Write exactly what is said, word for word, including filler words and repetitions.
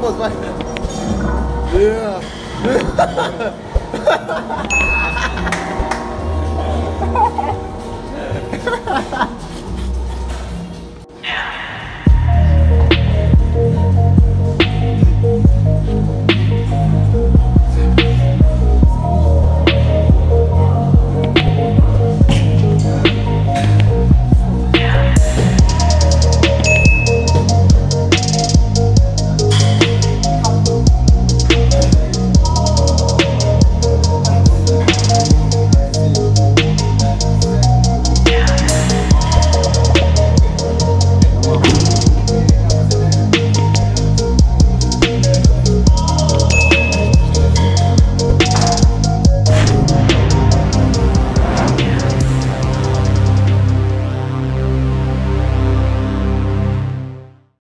Mampus, Pak. Iya. Hahaha.